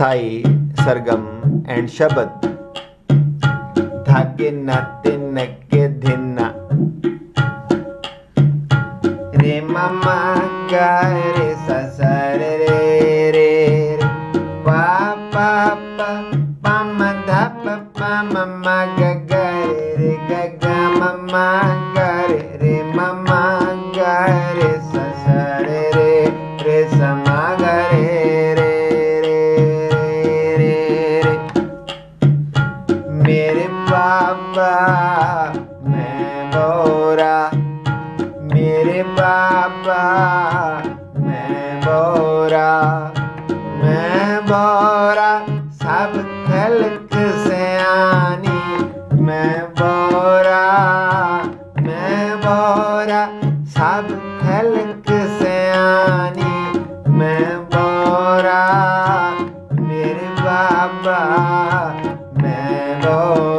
Thai, Sargam and Shabad. Dhakina tineke dhinna. Re mama ka re sa sa re re re. Pa pa pa pa ma dha pa pa ma ma ga ga re ga ga ma ma ga re ma ma ga re sa sa re re re sa ma ga re. Baba, main bora. Mere Baba, main bora. Sab khalq se aani. Main bora. Sab khalq se aani. Main bora. Mere Baba, main bora.